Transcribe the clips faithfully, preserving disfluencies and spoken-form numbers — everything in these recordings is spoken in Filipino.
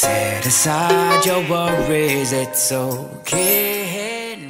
Set aside your worries, it's okay now.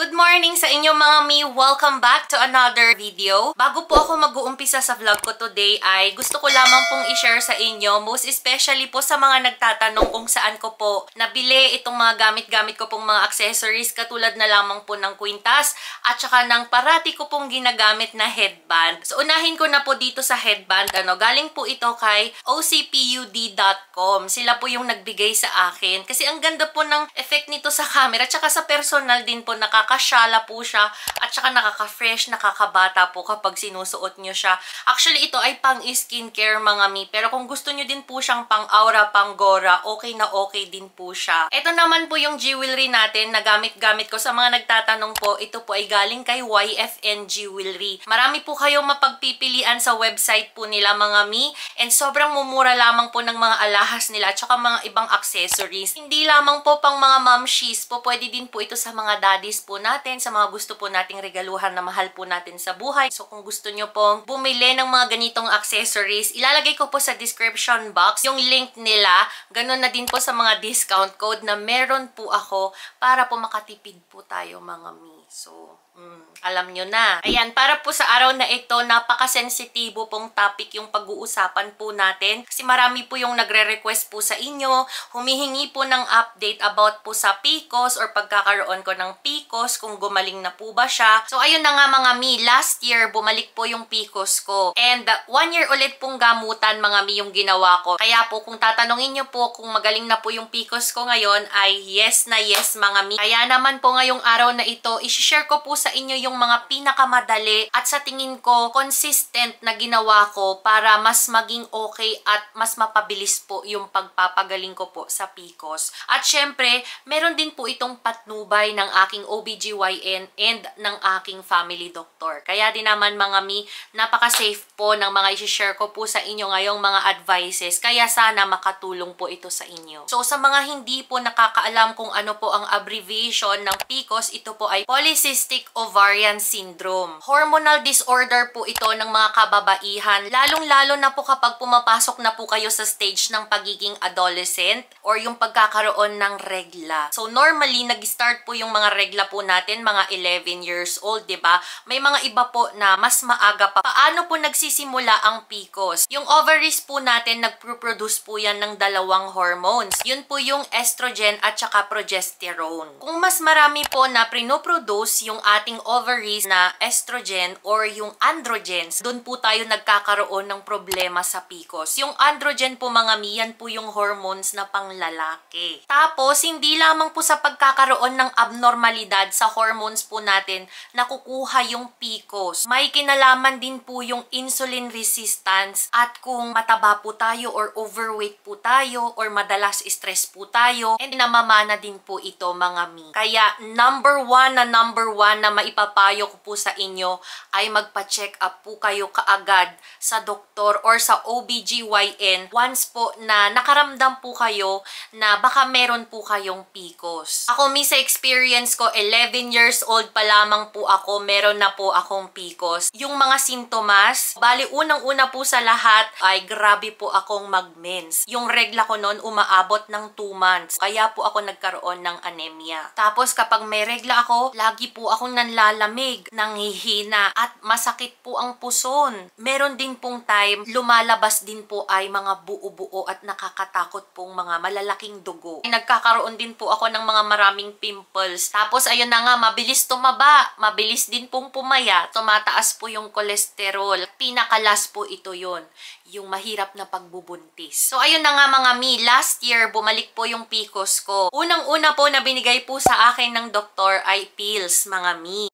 Good morning sa inyo mga mi! Welcome back to another video. Bago po ako mag-uumpisa sa vlog ko today ay gusto ko lamang pong i-share sa inyo, most especially po sa mga nagtatanong kung saan ko po nabili itong mga gamit-gamit ko pong mga accessories katulad na lamang po ng kwintas at saka ng parati ko pong ginagamit na headband. So unahin ko na po dito sa headband. Ano, galing po ito kay O C P U D dot com. Sila po yung nagbigay sa akin kasi ang ganda po ng effect nito sa camera at saka sa personal din po, nakakasyala po siya at At saka nakaka-fresh, nakakabata po kapag sinusuot nyo siya. Actually, ito ay pang-skincare mga mi. Pero kung gusto nyo din po siyang pang-aura, pang-gora, okay na okay din po siya. Ito naman po yung jewelry natin na gamit-gamit ko. Sa mga nagtatanong po, ito po ay galing kay Y F N Jewelry. Marami po kayong mapagpipilian sa website po nila mga mi. And sobrang mumura lamang po ng mga alahas nila at saka mga ibang accessories. Hindi lamang po pang mga momshies po. Pwede din po ito sa mga daddies po natin, sa mga gusto po nating regaluhan na mahal po natin sa buhay. So kung gusto nyo pong bumili ng mga ganitong accessories, ilalagay ko po sa description box yung link nila. Ganun na din po sa mga discount code na meron po ako para po makatipid po tayo mga mi. So, mm, alam nyo na. Ayan, para po sa araw na ito, napakasensitibo pong topic yung pag-uusapan po natin. Kasi marami po yung nagre-request po sa inyo, humihingi po ng update about po sa P C O S or pagkakaroon ko ng P C O S, kung gumaling na po ba siya. So, ayun na nga mga mi, last year, bumalik po yung P C O S ko. And uh, one year ulit pong gamutan mga mi yung ginawa ko. Kaya po, kung tatanungin nyo po kung magaling na po yung P C O S ko ngayon, ay yes na yes mga mi. Kaya naman po ngayong araw na ito, i-share ko po sa inyo yung mga pinakamadali at sa tingin ko consistent na ginawa ko para mas maging okay at mas mapabilis po yung pagpapagaling ko po sa P C O S. At syempre, meron din po itong patnubay ng aking O B G Y N and ng aking family doctor. Kaya din naman mga mi, napaka-safe po ng mga i-share ko po sa inyo ngayong mga advices. Kaya sana makatulong po ito sa inyo. So sa mga hindi po nakakaalam kung ano po ang abbreviation ng P C O S, ito po ay Polycystic Ovarian Syndrome. Hormonal disorder po ito ng mga kababaihan, lalong-lalo na po kapag pumapasok na po kayo sa stage ng pagiging adolescent or yung pagkakaroon ng regla. So normally, nag-start po yung mga regla po natin mga eleven years old, diba? May mga iba po na mas maaga pa. Paano po nagsisimula ang P C O S? Yung ovaries po natin, nagproproduce po yan ng dalawang hormones. Yun po yung estrogen at saka progesterone. Kung mas marami po na prinoproduce yung ating ovaries na estrogen or yung androgens, doon po tayo nagkakaroon ng problema sa P C O S. Yung androgen po mga mi, yan po yung hormones na panglalaki. Tapos, hindi lamang po sa pagkakaroon ng abnormalidad sa hormones po natin nakukuha yung P C O S. May kinalaman din po yung insulin resistance at kung mataba po tayo or overweight po tayo or madalas stress po tayo, and namamana din po ito mga mi. Kaya number one na number one na maipapayo ko po sa inyo ay magpa-check up po kayo kaagad sa doktor or sa O B G Y N once po na nakaramdam po kayo na baka meron po kayong P C O S. Ako mi, sa experience ko, eleven years old pa lamang po ako, meron na po akong P C O S. Yung mga sintomas, bali unang-una po sa lahat ay grabe po akong mag-mens. Yung regla ko noon umaabot ng two months. Kaya po ako nagkaroon ng anemia. Tapos kapag may regla ako, lagi po akong nanlalamig, nanghihina, at masakit po ang puson. Meron din pong time, lumalabas din po ay mga buo-buo at nakakatakot pong mga malalaking dugo. Nagkakaroon din po ako ng mga maraming pimples. Tapos ayun na nga, mabilis tumaba, mabilis din pong pumaya, tumataas po yung kolesterol. Pinakalas po ito yun, yung mahirap na pagbubuntis. So ayun na nga mga mi, last year bumalik po yung P C O S ko. Unang-una po na binigay po sa akin ng doktor ay pills mga mi.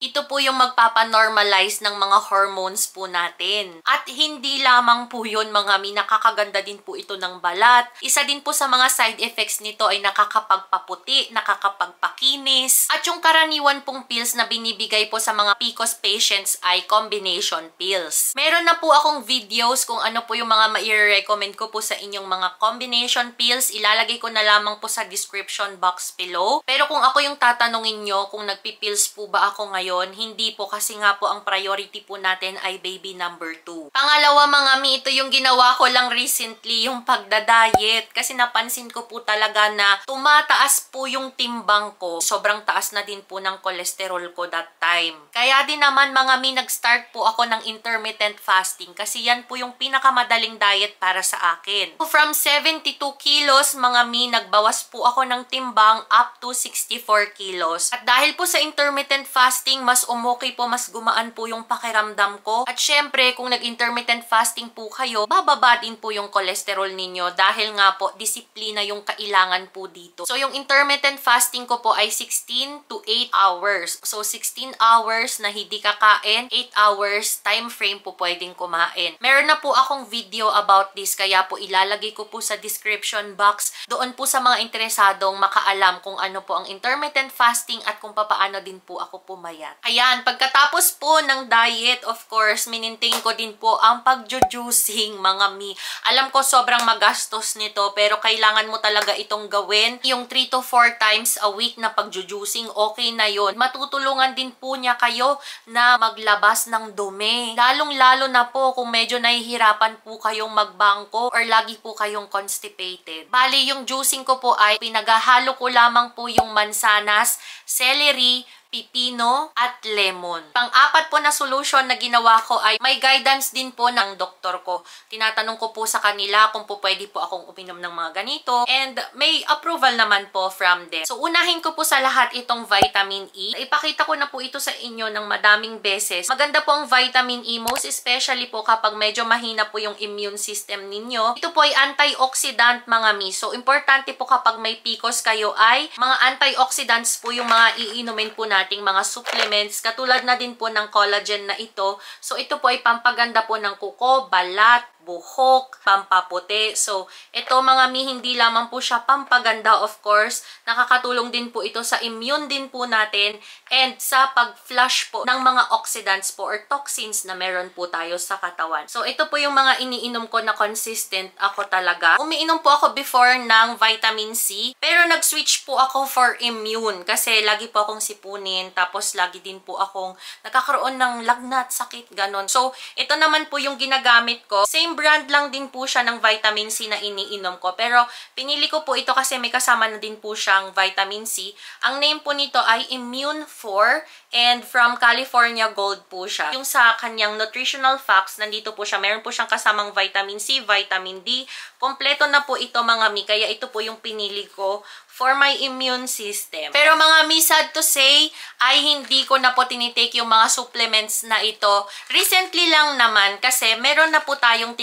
Ito po yung magpapanormalize ng mga hormones po natin. At hindi lamang po yun mga mi, nakakaganda din po ito ng balat. Isa din po sa mga side effects nito ay nakakapagpaputi, nakakapagpakinis. At yung karaniwan pong pills na binibigay po sa mga P C O S patients ay combination pills. Meron na po akong videos kung ano po yung mga mai-recommend ko po sa inyong mga combination pills. Ilalagay ko na lamang po sa description box below. Pero kung ako yung tatanungin nyo kung nagpipills po ba ako ngayon, hindi po, kasi nga po ang priority po natin ay baby number two. Pangalawa, mga mi, ito yung ginawa ko lang recently, yung pagda-diet. Kasi napansin ko po talaga na tumataas po yung timbang ko. Sobrang taas na din po ng cholesterol ko that time. Kaya din naman, mga mi, nag-start po ako ng intermittent fasting kasi yan po yung pinakamadaling diet para sa akin. So from seventy-two kilos, mga mi, nagbawas po ako ng timbang up to sixty-four kilos. At dahil po sa intermittent fasting, mas umokay po, mas gumaan po yung pakiramdam ko. At syempre, kung nag intermittent fasting po kayo, bababa din po yung cholesterol ninyo dahil nga po disiplina yung kailangan po dito. So yung intermittent fasting ko po ay sixteen to eight hours. So sixteen hours na hindi kakain, eight hours time frame po pwedeng kumain. Meron na po akong video about this kaya po ilalagay ko po sa description box doon po sa mga interesadong makaalam kung ano po ang intermittent fasting at kung papaano din po ako pumayat. Ayan, pagkatapos po ng diet, of course, minintain ko din po ang pagjujuicing, mga mi. Alam ko sobrang magastos nito pero kailangan mo talaga itong gawin. Yung three to four times a week na pagjujuicing, okay na yon. Matutulungan din po niya kayo na maglabas ng dumi. Lalong-lalo na po kung medyo nahihirapan po kayong magbangko or lagi po kayong constipated. Bali, yung juicing ko po ay pinaghahalo ko lamang po yung mansanas, celery, pipino, at lemon. Pang-apat po na solution na ginawa ko ay may guidance din po ng doktor ko. Tinatanong ko po sa kanila kung po pwede po akong uminom ng mga ganito and may approval naman po from them. So unahin ko po sa lahat itong vitamin E. Ipakita ko na po ito sa inyo ng madaming beses. Maganda po ang vitamin E, most especially po kapag medyo mahina po yung immune system ninyo. Ito po ay antioxidant, mga mi. So importante po kapag may P C O S kayo ay mga antioxidants po yung mga iinumin po natin, ating mga supplements, katulad na din po ng collagen na ito. So, ito po ay pampaganda po ng kuko, balat, buhok, pampaputi. So, ito, mga mi, hindi lamang po siya pampaganda, of course. Nakakatulong din po ito sa immune din po natin and sa pag-flush po ng mga oxidants po or toxins na meron po tayo sa katawan. So, ito po yung mga iniinom ko na consistent ako talaga. Umiinom po ako before ng vitamin C, pero nag-switch po ako for immune kasi lagi po akong sipunin. Tapos, lagi din po akong nakakaroon ng lagnat, sakit, ganon. So, ito naman po yung ginagamit ko. Same brand lang din po siya ng vitamin C na iniinom ko. Pero, pinili ko po ito kasi may kasama na din po siyang vitamin C. Ang name po nito ay Immune four and from California Gold po siya. Yung sa kanyang nutritional facts, nandito po siya. Meron po siyang kasamang vitamin C, vitamin D. Kompleto na po ito, mga mi. Kaya ito po yung pinili ko for my immune system. Pero, mga mi, sad to say, ay hindi ko na po tinitake yung mga supplements na ito. Recently lang naman kasi meron na po tayong tinitake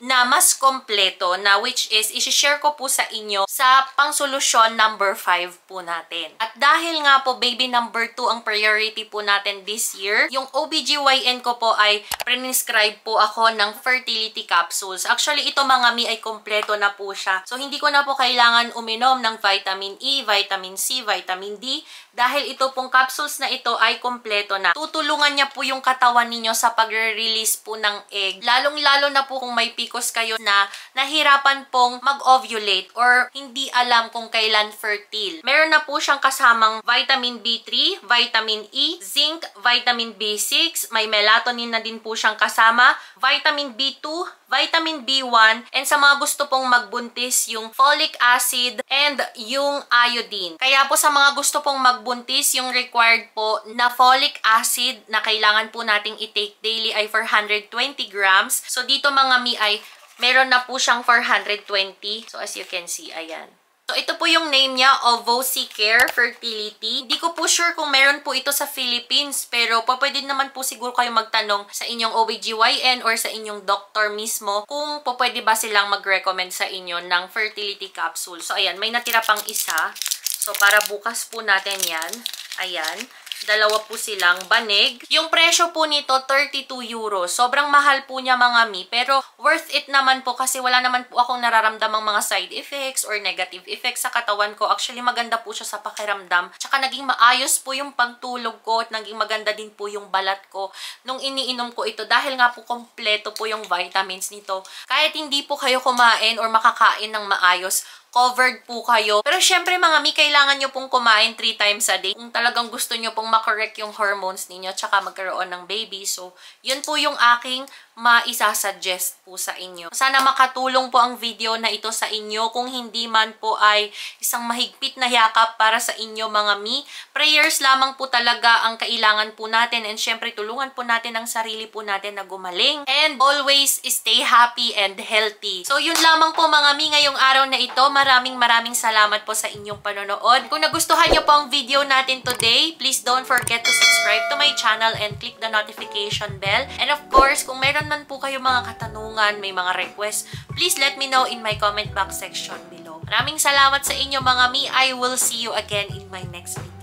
na mas kompleto na, which is isi-share ko po sa inyo sa pang-solusyon number five po natin. At dahil nga po baby number two ang priority po natin this year, yung O B G Y N ko po ay pre-prescribe po ako ng fertility capsules. Actually, ito, mga mi, ay kompleto na po siya. So, hindi ko na po kailangan uminom ng vitamin E, vitamin C, vitamin D dahil ito pong capsules na ito ay kompleto na. Tutulungan niya po yung katawan ninyo sa pagre-release po ng egg. Lalong-lalo na po kung may P C O S kayo na nahirapan pong mag-ovulate or hindi alam kung kailan fertile. Meron na po siyang kasamang vitamin B three, vitamin E, zinc, vitamin B six, may melatonin na din po siyang kasama, vitamin B two, vitamin B one, and sa mga gusto pong magbuntis, yung folic acid and yung iodine. Kaya po sa mga gusto pong magbuntis, yung required po na folic acid na kailangan po nating i-take daily ay four hundred twenty grams. So dito, mga mi, ay meron na po siyang four hundred twenty. So as you can see, ayan. So, ito po yung name niya, Ovosicare Care Fertility. Hindi ko po sure kung meron po ito sa Philippines, pero pwede naman po siguro kayo magtanong sa inyong O B G Y N or sa inyong doctor mismo kung pwede ba silang mag-recommend sa inyo ng fertility capsule. So, ayan, may natira pang isa. So, para bukas po natin yan. Ayan. Dalawa po silang banig. Yung presyo po nito, thirty-two euros. Sobrang mahal po niya, mga mi, pero worth it naman po kasi wala naman po akong nararamdamang mga side effects or negative effects sa katawan ko. Actually, maganda po siya sa pakiramdam. Tsaka naging maayos po yung pagtulog ko at naging maganda din po yung balat ko nung iniinom ko ito dahil nga po kompleto po yung vitamins nito. Kahit hindi po kayo kumain or makakain ng maayos, covered po kayo. Pero syempre, mga mi, kailangan nyo pong kumain three times a day kung talagang gusto nyo pong makorrect yung hormones ninyo tsaka magkaroon ng baby. So, yun po yung aking maisasuggest po sa inyo. Sana makatulong po ang video na ito sa inyo. Kung hindi man po ay isang mahigpit na yakap para sa inyo mga mi. Prayers lamang po talaga ang kailangan po natin. And syempre tulungan po natin ang sarili po natin na gumaling. And always stay happy and healthy. So yun lamang po mga mi ngayong araw na ito. Maraming maraming salamat po sa inyong panonood. Kung nagustuhan nyo po ang video natin today, please don't forget to subscribe to my channel and click the notification bell. And of course, kung meron man po kayo mga katanungan, may mga request, please let me know in my comment box section below. Maraming salamat sa inyo mga mi. I will see you again in my next video.